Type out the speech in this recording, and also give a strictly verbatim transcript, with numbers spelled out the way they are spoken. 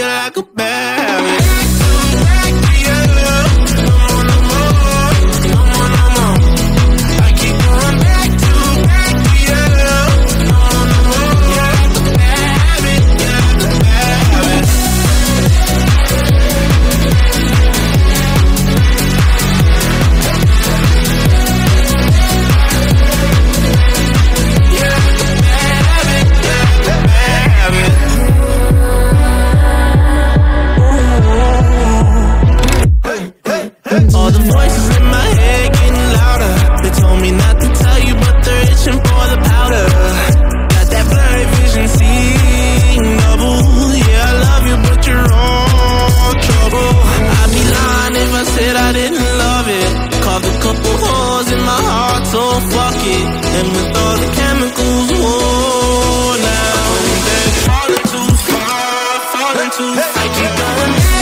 you like a berry. I keep going.